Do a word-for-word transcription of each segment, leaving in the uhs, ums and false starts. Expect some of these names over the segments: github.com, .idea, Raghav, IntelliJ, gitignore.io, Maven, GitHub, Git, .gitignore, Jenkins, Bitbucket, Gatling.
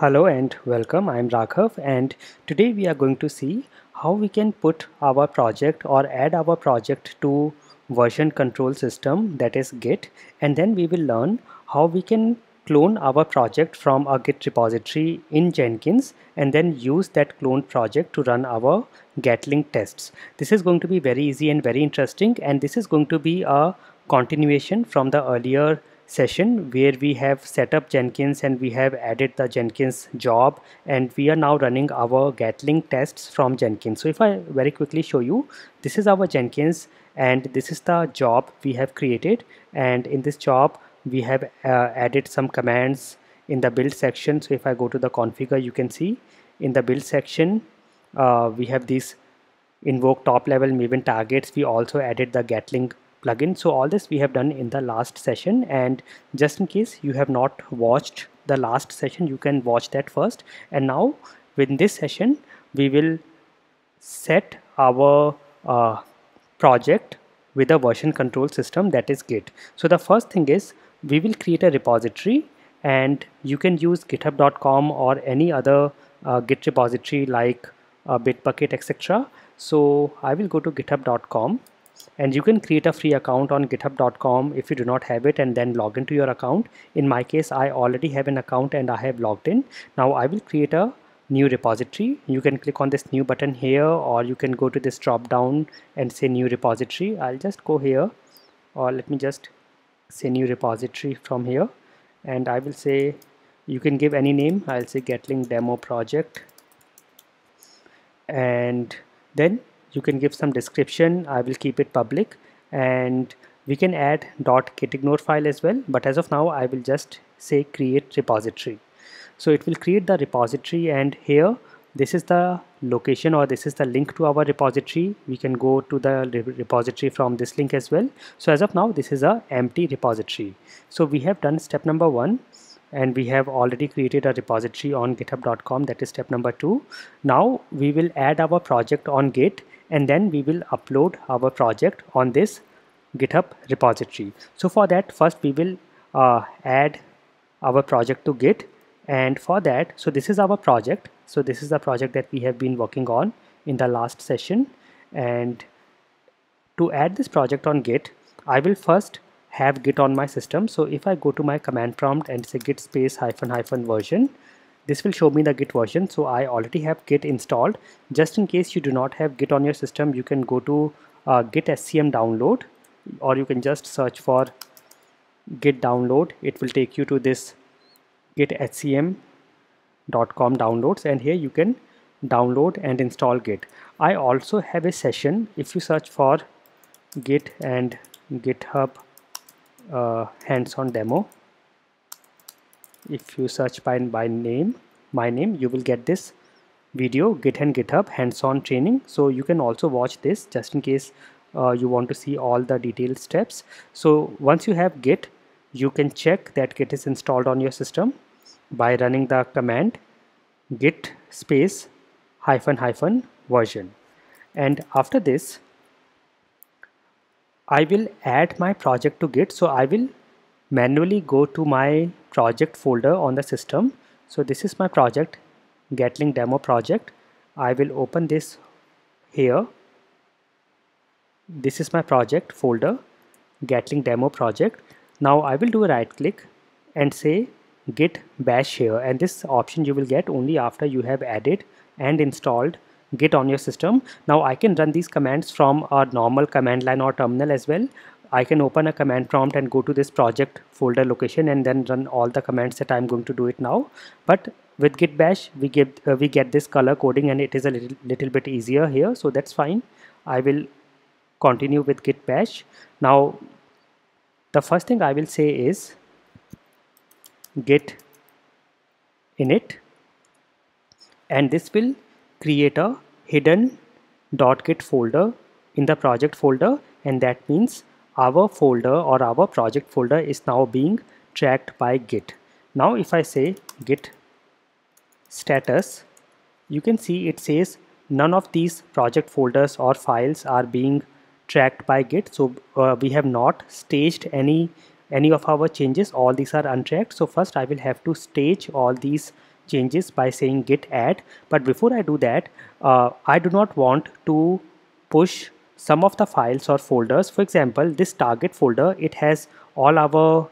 Hello and welcome. I'm Raghav, and today we are going to see how we can put our project or add our project to version control system, that is Git, and then we will learn how we can clone our project from a Git repository in Jenkins and then use that cloned project to run our Gatling tests. This is going to be very easy and very interesting, and this is going to be a continuation from the earlier session where we have set up Jenkins and we have added the Jenkins job, and we are now running our Gatling tests from Jenkins. So if I very quickly show you, this is our Jenkins and this is the job we have created, and in this job we have uh, added some commands in the build section. So if I go to the configure, you can see in the build section uh, we have these invoke top level Maven targets. We also added the Gatling plugin. So all this we have done in the last session, and just in case you have not watched the last session, you can watch that first. And now in this session we will set our uh, project with a version control system, that is Git. So the first thing is we will create a repository, and you can use github dot com or any other uh, Git repository like uh, Bitbucket, et cetera. So I will go to github dot com. And you can create a free account on github dot com if you do not have it, and then log into your account. In my case, I already have an account and I have logged in. Now I will create a new repository. You can click on this new button here, or you can go to this drop down and say new repository. I'll just go here, or let me just say new repository from here, and I will say, you can give any name. I'll say Gatling demo project, and then you can give some description. I will keep it public, and we can add .gitignore file as well, but as of now I will just say create repository. So it will create the repository, and here this is the location, or this is the link to our repository. We can go to the re repository from this link as well. So as of now this is a empty repository. So we have done step number one, and we have already created a repository on github dot com, that is step number two. Now we will add our project on Git, and then we will upload our project on this GitHub repository. So for that, first we will uh, add our project to Git, and for that, so this is our project. So this is the project that we have been working on in the last session, and to add this project on Git, I will first have Git on my system. So if I go to my command prompt and say git space hyphen hyphen version, this will show me the Git version. So I already have Git installed. Just in case you do not have Git on your system, you can go to uh, git S C M download, or you can just search for git download. It will take you to this git S C M dot com downloads, and here you can download and install Git. I also have a session. If you search for Git and GitHub uh, hands-on demo, if you search by, by name, my name, you will get this video, Git and GitHub hands-on training. So you can also watch this just in case uh, you want to see all the detailed steps. So once you have Git, you can check that Git is installed on your system by running the command git space hyphen hyphen version. And after this, I will add my project to Git. So I will manually go to my project folder on the system. So this is my project, Gatling demo project. I will open this here. This is my project folder, Gatling demo project. Now I will do a right click and say git bash here, and this option you will get only after you have added and installed Git on your system. Now I can run these commands from a normal command line or terminal as well. I can open a command prompt and go to this project folder location and then run all the commands that I'm going to do it now. But with git bash we get uh, we get this color coding, and it is a little, little bit easier here, so that's fine. I will continue with git bash. Now the first thing I will say is git init, and this will create a hidden .git folder in the project folder, and that means our folder or our project folder is now being tracked by Git. Now if I say git status, you can see it says none of these project folders or files are being tracked by Git. So uh, we have not staged any any of our changes. All these are untracked. So first I will have to stage all these changes by saying git add. But before I do that, uh, I do not want to push some of the files or folders. For example, this target folder, it has all our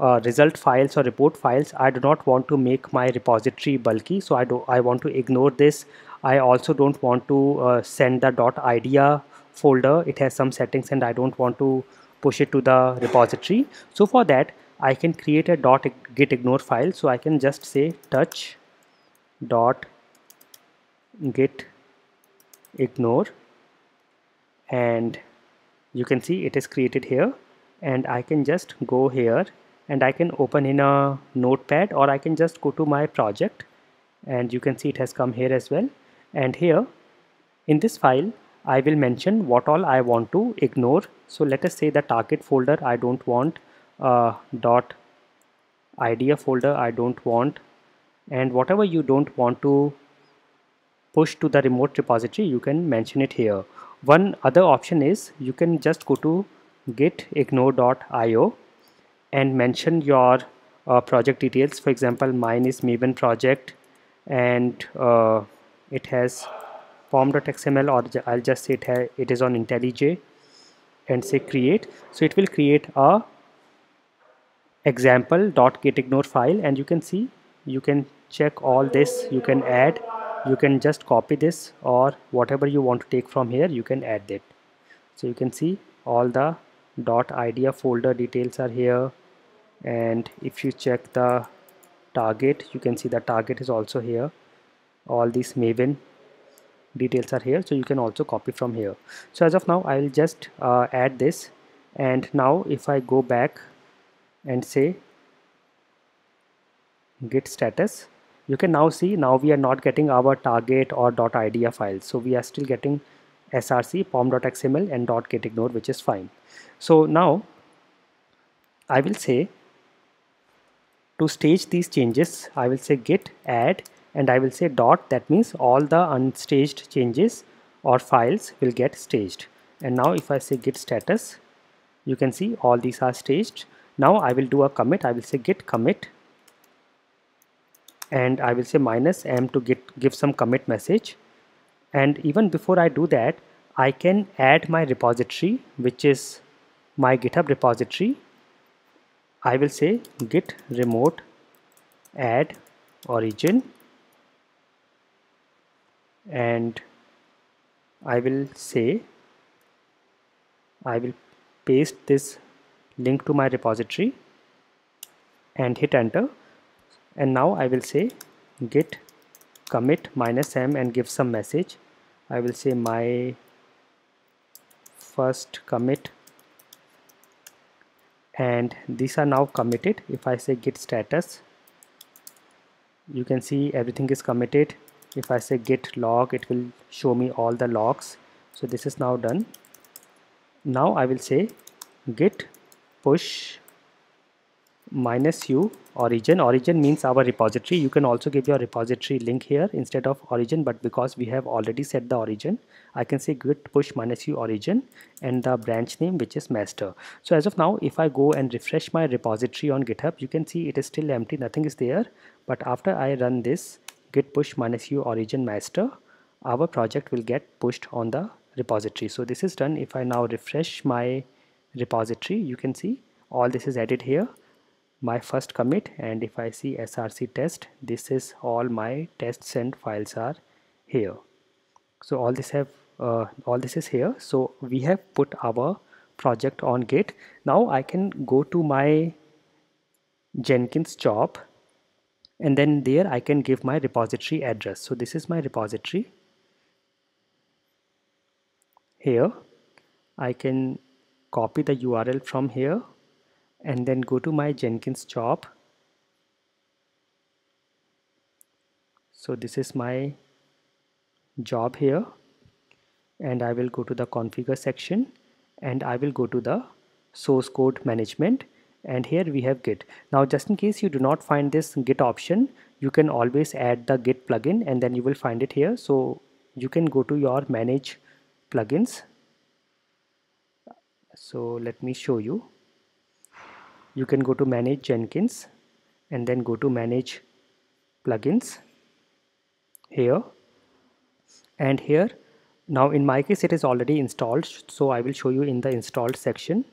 uh, result files or report files. I do not want to make my repository bulky, so I do I want to ignore this. I also don't want to uh, send the .idea folder. It has some settings and I don't want to push it to the repository. So for that, I can create a .gitignore file. So I can just say touch .gitignore, and you can see it is created here. And I can just go here and I can open in a notepad, or I can just go to my project, and you can see it has come here as well. And here in this file, I will mention what all I want to ignore. So let us say the target folder I don't want, uh, dot idea folder I don't want, and whatever you don't want to push to the remote repository, you can mention it here. One other option is you can just go to gitignore dot i o and mention your uh, project details. For example, mine is Maven project, and uh, it has pom dot x m l, or I'll just say it, it is on IntelliJ, and say create. So it will create a example.gitignore file, and you can see, you can check all this, you can add, you can just copy this, or whatever you want to take from here, you can add it. So you can see all the .idea folder details are here, and if you check the target, you can see the target is also here. All these Maven details are here, so you can also copy from here. So as of now, I will just uh, add this. And now if I go back and say git status, you can now see, now we are not getting our target or .idea files. So we are still getting src, pom dot x m l and .gitignore, which is fine. So now I will say, to stage these changes, I will say git add, and I will say dot, that means all the unstaged changes or files will get staged. And now if I say git status, you can see all these are staged. Now I will do a commit. I will say git commit, and I will say minus m to git, give some commit message. And even before I do that, I can add my repository, which is my GitHub repository. I will say git remote add origin, and I will say I will paste this link to my repository and hit enter. And now I will say git commit minus m and give some message. I will say my first commit, and these are now committed. If I say git status, you can see everything is committed. If I say git log, it will show me all the logs. So this is now done. Now I will say git push minus u origin. Origin means our repository. You can also give your repository link here instead of origin, but because we have already set the origin, I can say git push minus u origin and the branch name, which is master. So as of now, if I go and refresh my repository on GitHub, you can see it is still empty, nothing is there. But after I run this git push minus u origin master, our project will get pushed on the repository. So this is done. If I now refresh my repository, you can see all this is added here, my first commit. And if I see src test, this is all my tests and files are here. So all this have uh, all this is here. So we have put our project on Git. Now I can go to my Jenkins job, and then there I can give my repository address. So this is my repository. Here I can copy the U R L from here, and then go to my Jenkins job. So this is my job here, and I will go to the configure section, and I will go to the source code management, and here we have Git. Now just in case you do not find this Git option, you can always add the Git plugin, and then you will find it here. So you can go to your manage plugins. So let me show you. You can go to manage Jenkins, and then go to manage plugins here and here. Now in my case it is already installed, so I will show you in the installed section.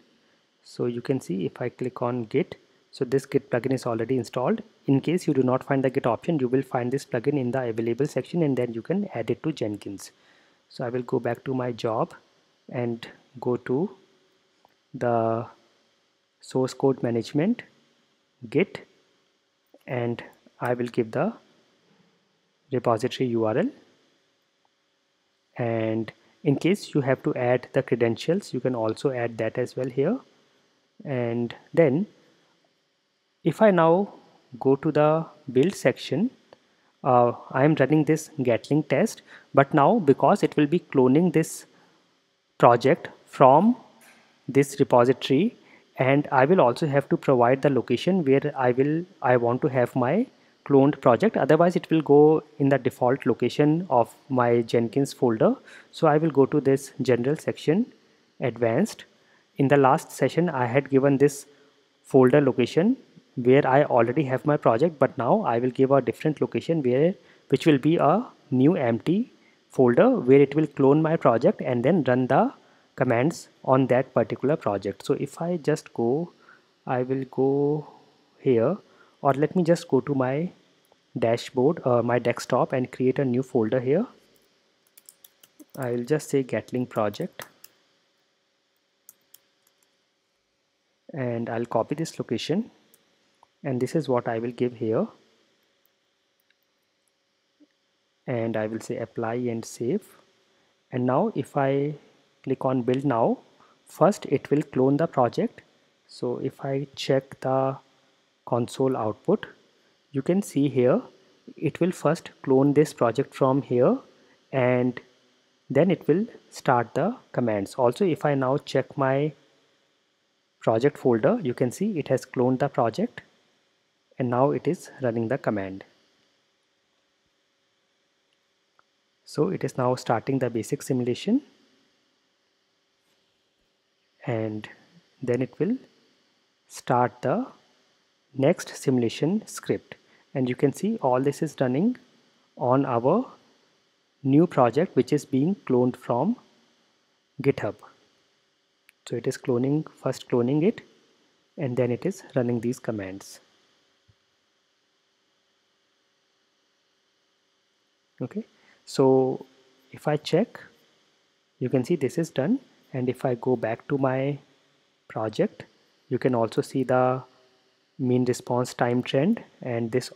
So you can see if I click on Git, so this Git plugin is already installed. In case you do not find the Git option, you will find this plugin in the available section and then you can add it to Jenkins. So I will go back to my job and go to the source code management, Git, and I will give the repository U R L. And in case you have to add the credentials, you can also add that as well here. And then if I now go to the build section, uh, I am running this Gatling test, but now because it will be cloning this project from this repository, and I will also have to provide the location where I will I want to have my cloned project, otherwise it will go in the default location of my Jenkins folder. So I will go to this general section, advanced. In the last session I had given this folder location where I already have my project, but now I will give a different location where which will be a new empty folder where it will clone my project and then run the commands on that particular project. So if I just go, I will go here, or let me just go to my dashboard, uh, my desktop, and create a new folder here. I will just say Gatling project, and I'll copy this location, and this is what I will give here, and I will say apply and save. And now if I click on build now, first it will clone the project. So if I check the console output, you can see here it will first clone this project from here and then it will start the commands. Also, if I now check my project folder, you can see it has cloned the project and now it is running the command. So it is now starting the basic simulation and then it will start the next simulation script, and you can see all this is running on our new project which is being cloned from GitHub. So it is cloning, first cloning it and then it is running these commands. Okay, so if I check, you can see this is done, and if I go back to my project, you can also see the mean response time trend, and this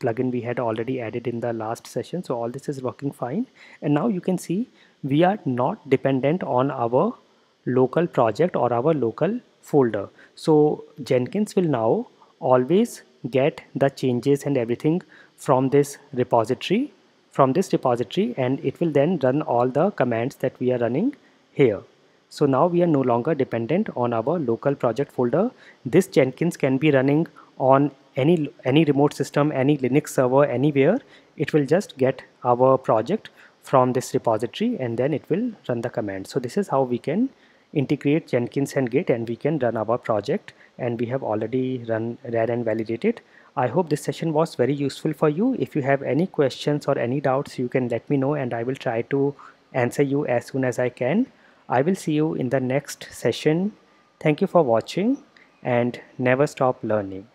plugin we had already added in the last session. So all this is working fine, and now you can see we are not dependent on our local project or our local folder. So Jenkins will now always get the changes and everything from this repository from this repository and it will then run all the commands that we are running here. So now we are no longer dependent on our local project folder. This Jenkins can be running on any any remote system, any Linux server, anywhere. It will just get our project from this repository and then it will run the command. So this is how we can integrate Jenkins and Git, and we can run our project, and we have already run, read and validated. I hope this session was very useful for you. If you have any questions or any doubts, you can let me know and I will try to answer you as soon as I can. I will see you in the next session. Thank you for watching, and never stop learning.